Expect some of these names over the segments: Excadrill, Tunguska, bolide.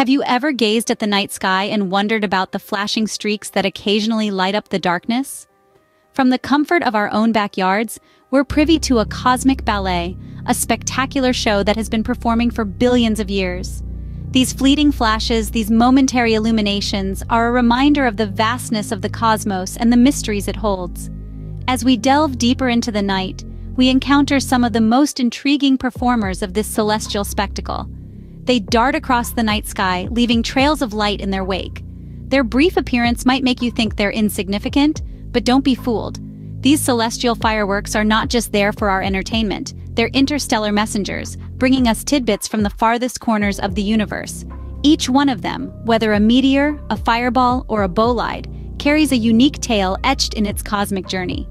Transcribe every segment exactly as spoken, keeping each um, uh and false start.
Have you ever gazed at the night sky and wondered about the flashing streaks that occasionally light up the darkness? From the comfort of our own backyards, we're privy to a cosmic ballet, a spectacular show that has been performing for billions of years. These fleeting flashes, these momentary illuminations, are a reminder of the vastness of the cosmos and the mysteries it holds. As we delve deeper into the night, we encounter some of the most intriguing performers of this celestial spectacle. They dart across the night sky, leaving trails of light in their wake. Their brief appearance might make you think they're insignificant, but don't be fooled. These celestial fireworks are not just there for our entertainment. They're interstellar messengers, bringing us tidbits from the farthest corners of the universe. Each one of them, whether a meteor, a fireball, or a bolide, carries a unique tale etched in its cosmic journey.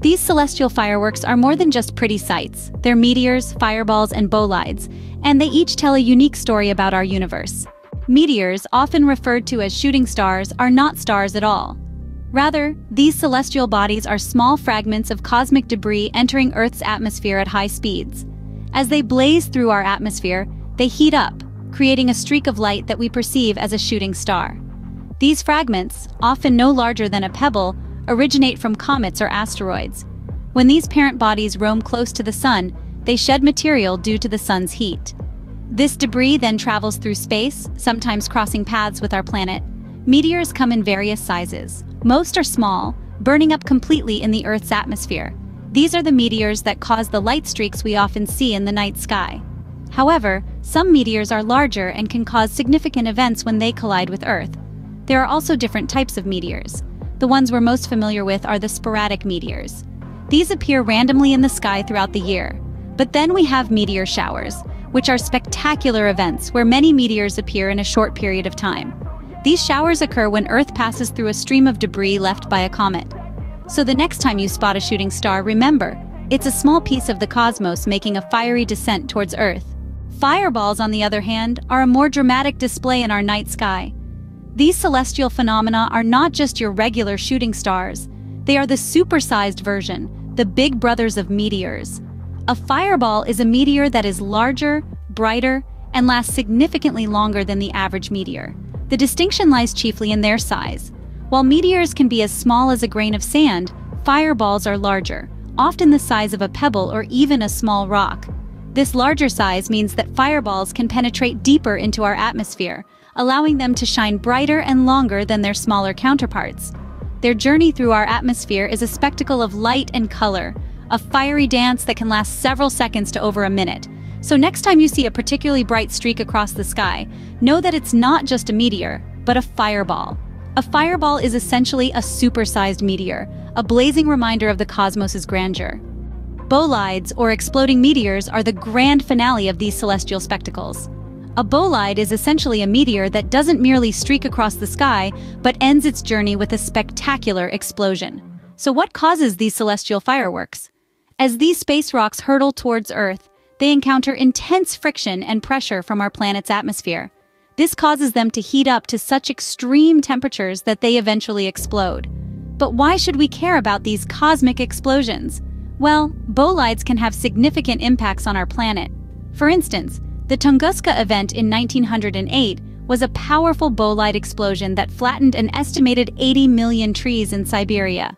These celestial fireworks are more than just pretty sights. They're meteors, fireballs, and bolides, and they each tell a unique story about our universe. Meteors, often referred to as shooting stars, are not stars at all. Rather, these celestial bodies are small fragments of cosmic debris entering Earth's atmosphere at high speeds. As they blaze through our atmosphere, they heat up, creating a streak of light that we perceive as a shooting star. These fragments, often no larger than a pebble, originate from comets or asteroids. When these parent bodies roam close to the sun, they shed material due to the sun's heat. This debris then travels through space, sometimes crossing paths with our planet. Meteors come in various sizes. Most are small, burning up completely in the Earth's atmosphere. These are the meteors that cause the light streaks we often see in the night sky. However, some meteors are larger and can cause significant events when they collide with Earth. There are also different types of meteors. The ones we're most familiar with are the sporadic meteors. These appear randomly in the sky throughout the year. But then we have meteor showers, which are spectacular events where many meteors appear in a short period of time. These showers occur when Earth passes through a stream of debris left by a comet. So the next time you spot a shooting star, remember, it's a small piece of the cosmos making a fiery descent towards Earth. Fireballs, on the other hand, are a more dramatic display in our night sky. These celestial phenomena are not just your regular shooting stars. They are the supersized version, the big brothers of meteors. A fireball is a meteor that is larger, brighter, and lasts significantly longer than the average meteor. The distinction lies chiefly in their size. While meteors can be as small as a grain of sand, fireballs are larger, often the size of a pebble or even a small rock. This larger size means that fireballs can penetrate deeper into our atmosphere, allowing them to shine brighter and longer than their smaller counterparts. Their journey through our atmosphere is a spectacle of light and color, a fiery dance that can last several seconds to over a minute. So next time you see a particularly bright streak across the sky, know that it's not just a meteor, but a fireball. A fireball is essentially a supersized meteor, a blazing reminder of the cosmos's grandeur. Bolides, or exploding meteors, are the grand finale of these celestial spectacles. A bolide is essentially a meteor that doesn't merely streak across the sky, but ends its journey with a spectacular explosion. So what causes these celestial fireworks? As these space rocks hurtle towards Earth, they encounter intense friction and pressure from our planet's atmosphere. This causes them to heat up to such extreme temperatures that they eventually explode. But why should we care about these cosmic explosions? Well, bolides can have significant impacts on our planet. For instance, the Tunguska event in nineteen hundred eight was a powerful bolide explosion that flattened an estimated eighty million trees in Siberia.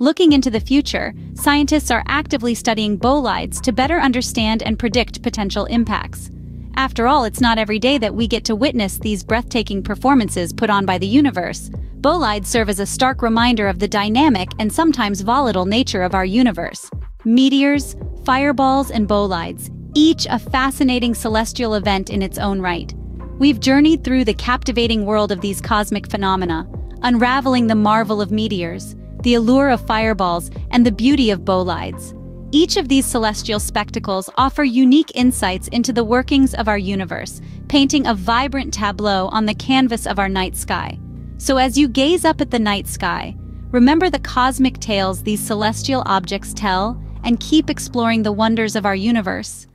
Looking into the future, scientists are actively studying bolides to better understand and predict potential impacts. After all, it's not every day that we get to witness these breathtaking performances put on by the universe. Bolides serve as a stark reminder of the dynamic and sometimes volatile nature of our universe. Meteors, fireballs, and bolides, each a fascinating celestial event in its own right. We've journeyed through the captivating world of these cosmic phenomena, unraveling the marvel of meteors, the allure of fireballs, and the beauty of bolides. Each of these celestial spectacles offer unique insights into the workings of our universe, painting a vibrant tableau on the canvas of our night sky. So as you gaze up at the night sky, remember the cosmic tales these celestial objects tell, and keep exploring the wonders of our universe.